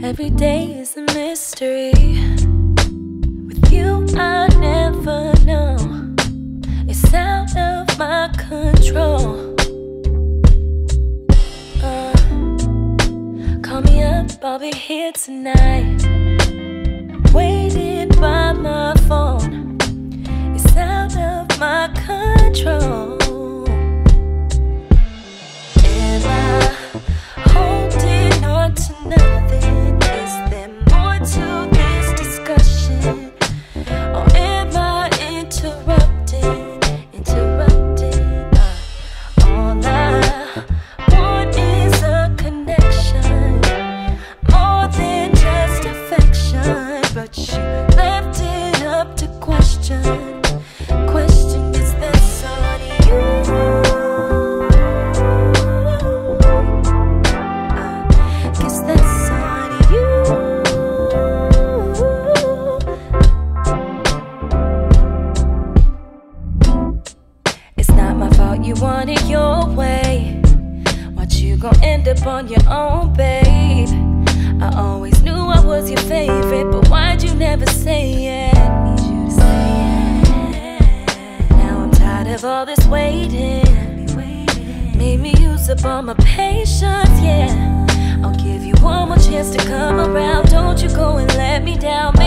Every day is a mystery. With you I never know. It's out of my control. Call me up, I'll be here tonight. Waiting by my phone. It's out of my control. You want it your way. What you gon' end up on your own, babe? I always knew I was your favorite, but why'd you never say it? Need you to say it. Now I'm tired of all this waiting. Made me use up all my patience, yeah. I'll give you one more chance to come around. Don't you go and let me down.